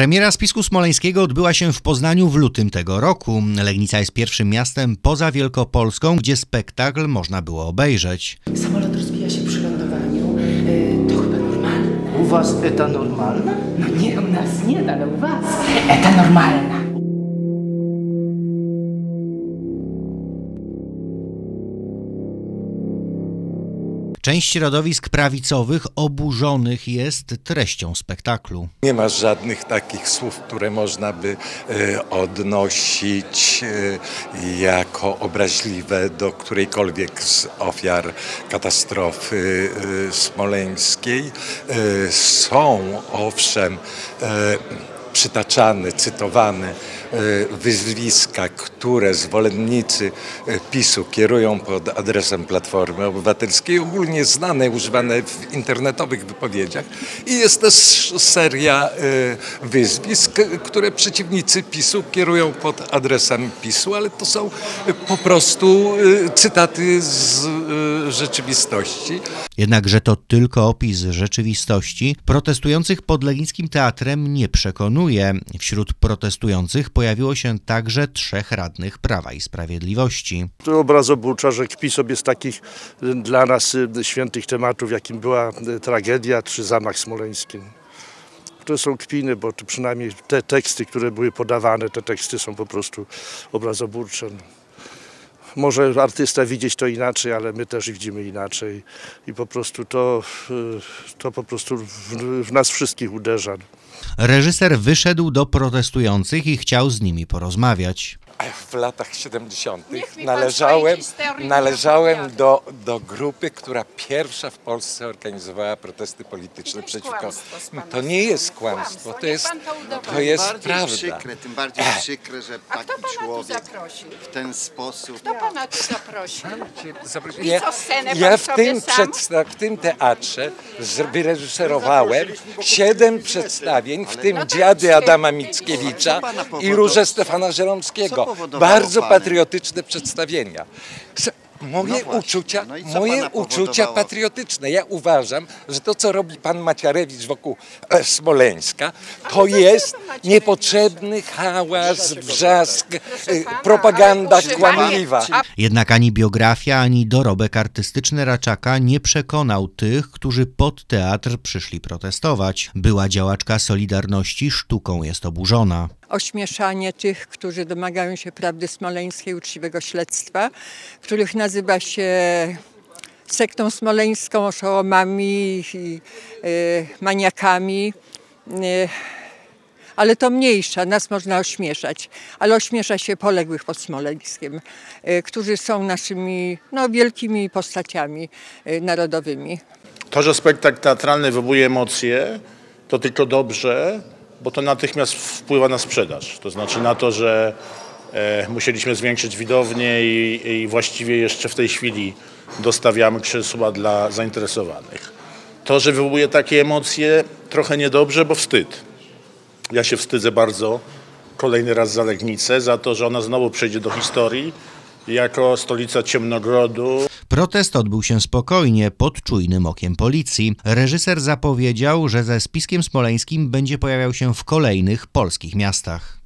Premiera Spisu Smoleńskiego odbyła się w Poznaniu w lutym tego roku. Legnica jest pierwszym miastem poza Wielkopolską, gdzie spektakl można było obejrzeć. Samolot rozbija się przy lądowaniu. To chyba normalne. U was eta normalna? No nie, u nas nie, ale u was eta normalna. Część środowisk prawicowych oburzonych jest treścią spektaklu. Nie ma żadnych takich słów, które można by odnosić jako obraźliwe do którejkolwiek z ofiar katastrofy smoleńskiej. Są owszem przytaczane, cytowane wyzwiska, które zwolennicy PiS-u kierują pod adresem Platformy Obywatelskiej, ogólnie znane, używane w internetowych wypowiedziach. I jest też seria wyzwisk, które przeciwnicy PiS-u kierują pod adresem PiS-u, ale to są po prostu cytaty z rzeczywistości. Jednakże to tylko opis rzeczywistości protestujących pod Legnickim Teatrem nie przekonuje. Wśród protestujących pojawiło się także 3 radnych Prawa i Sprawiedliwości. To obraz obłucza, że kpi sobie z takich dla nas świętych tematów, jakim była tragedia czy zamach smoleński. To są kpiny, bo przynajmniej te teksty, które były podawane, te teksty są po prostu obrazoburcze. Może artysta widzieć to inaczej, ale my też widzimy inaczej i po prostu to po prostu w nas wszystkich uderza. Reżyser wyszedł do protestujących i chciał z nimi porozmawiać. W latach 70. należałem do grupy, która pierwsza w Polsce organizowała protesty polityczne przeciwko. To nie jest kłamstwo, to jest prawda. Przykre, tym bardziej przykre, że taki człowiek w ten sposób. Kto pana tu zaprosił? Ja w tym teatrze wyreżyserowałem 7 przedstawień, w tym Dziady Adama Mickiewicza i Róże Stefana Żeromskiego. Bardzo patriotyczne przedstawienia. Moje uczucia patriotyczne. Ja uważam, że to, co robi pan Maciarewicz wokół Smoleńska, to jest niepotrzebny hałas, wrzask, propaganda kłamliwa. Jednak ani biografia, ani dorobek artystyczny Raczaka nie przekonał tych, którzy pod teatr przyszli protestować. Była działaczka Solidarności sztuką jest oburzona. Ośmieszanie tych, którzy domagają się prawdy smoleńskiej, uczciwego śledztwa, których nazywa się sektą smoleńską, oszołomami, maniakami, ale to mniejsza, nas można ośmieszać, ale ośmiesza się poległych pod Smoleńskiem, którzy są naszymi wielkimi postaciami narodowymi. To, że spektakl teatralny wywołuje emocje, to tylko dobrze, bo to natychmiast wpływa na sprzedaż, to znaczy na to, że musieliśmy zwiększyć widownię i właściwie jeszcze w tej chwili dostawiamy krzesła dla zainteresowanych. To, że wywołuje takie emocje, trochę niedobrze, bo wstyd. Ja się wstydzę bardzo kolejny raz za Legnicę, za to, że ona znowu przejdzie do historii jako stolica Ciemnogrodu. Protest odbył się spokojnie, pod czujnym okiem policji. Reżyser zapowiedział, że ze spiskiem smoleńskim będzie pojawiał się w kolejnych polskich miastach.